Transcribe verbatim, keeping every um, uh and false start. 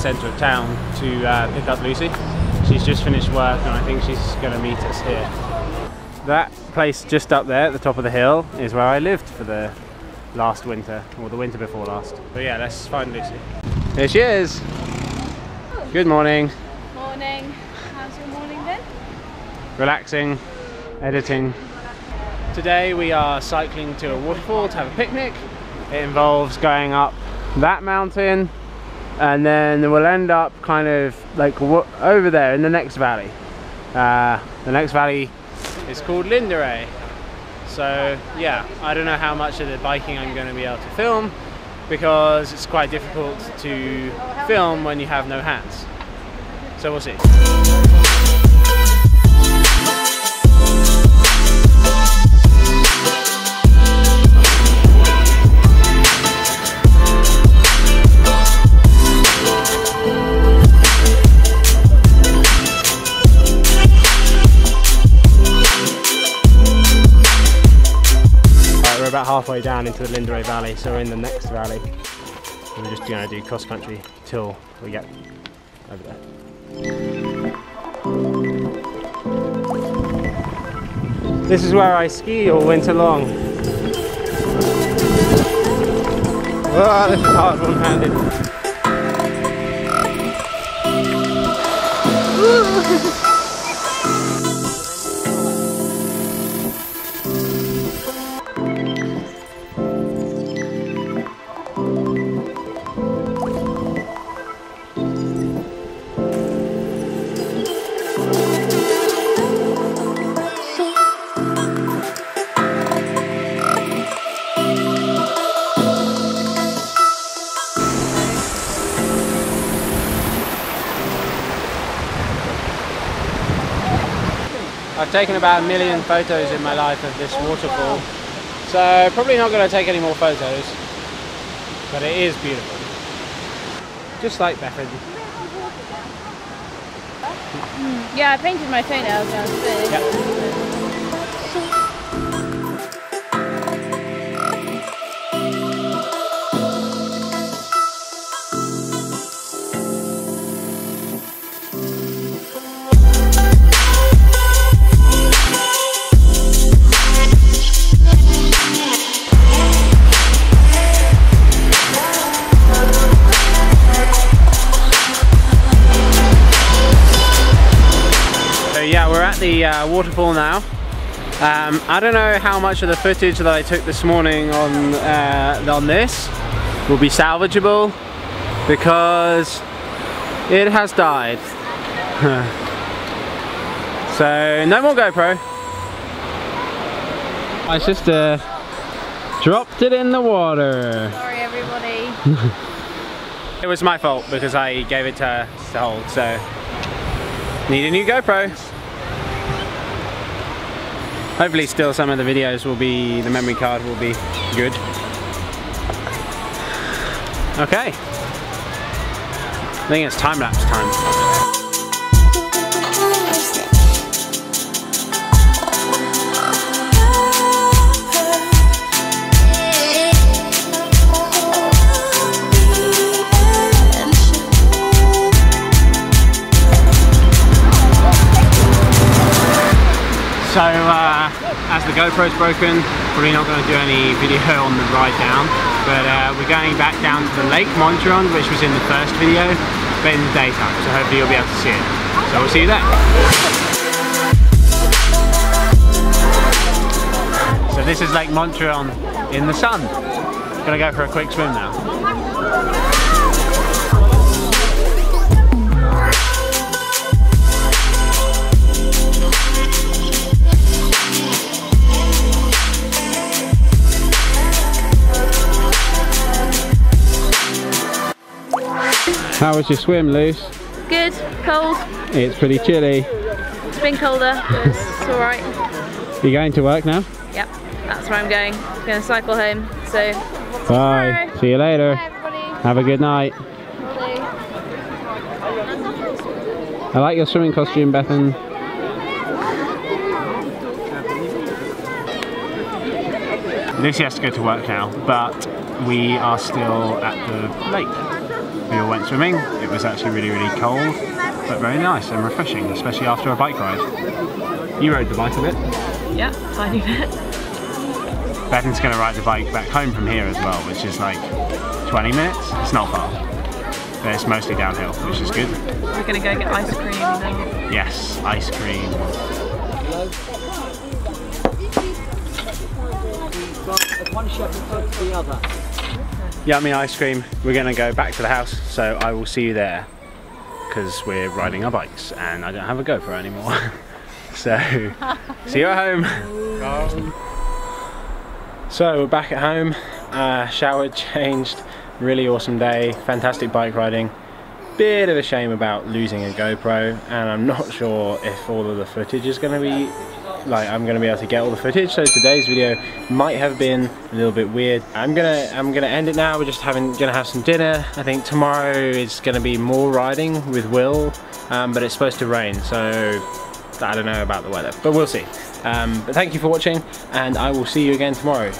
centre of town to uh, pick up Lucy. She's just finished work and I think she's going to meet us here. That place just up there at the top of the hill is where I lived for the last winter, or the winter before last. But yeah, let's find Lucy. Here she is! Oh. Good morning. Morning. How's your morning been? Relaxing, editing. Today we are cycling to a waterfall to have a picnic. It involves going up that mountain and then we'll end up kind of like w over there in the next valley. Uh, the next valley is called Lindere. So yeah, I don't know how much of the biking I'm going to be able to film because it's quite difficult to film when you have no hands. So we'll see. About halfway down into the Lindere Valley, so we're in the next valley. We're just going to do cross country till we get over there. This is where I ski all winter long. Oh, this is hard one-handed. I've taken about a million photos in my life of this waterfall, so probably not going to take any more photos, but it is beautiful. Just like Bethan. Mm. Yeah, I painted my toenails downstairs. Yep. The uh, waterfall now. Um, I don't know how much of the footage that I took this morning on uh, on this will be salvageable because it has died. So no more GoPro. My sister dropped it in the water. Sorry, everybody. It was my fault because I gave it to her to hold. So need a new GoPro. Hopefully still some of the videos will be, the memory card will be good. Okay. I think it's time-lapse time. So uh, as the GoPro's broken, probably not going to do any video on the ride down, but uh, we're going back down to the Lake Montriond, which was in the first video, but in the daytime, so hopefully you'll be able to see it. So we'll see you there. So this is Lake Montriond in the sun. Gonna go for a quick swim now. How was your swim, Luce? Good, cold. It's pretty chilly. It's been colder, but it's alright. You're going to work now? Yep, that's where I'm going. I'm going to cycle home, so bye. Tomorrow. See you later. Bye, everybody. Have a good night. Bye. I like your swimming costume, Bethan. Lucy has to go to work now, but we are still at the lake. we all went swimming. It was actually really, really cold, but very nice and refreshing, especially after a bike ride. You rode the bike a bit? Yeah, tiny bit. Bethan's going to ride the bike back home from here as well, which is like twenty minutes. It's not far, but it's mostly downhill, which is good. We're going to go get ice cream then. Yes, ice cream. Yeah, I mean ice cream. We're gonna go back to the house, so I will see you there because we're riding our bikes and I don't have a GoPro anymore. So see you at home. Oh. So we're back at home, uh, showered, changed, really awesome day, fantastic bike riding. Bit of a shame about losing a GoPro, and I'm not sure if all of the footage is gonna be like I'm gonna be able to get all the footage, so today's video might have been a little bit weird. I'm gonna I'm gonna end it now. We're just having gonna have some dinner. I think tomorrow is gonna be more riding with Will, um, but it's supposed to rain, so I don't know about the weather, but we'll see. Um, but thank you for watching, and I will see you again tomorrow.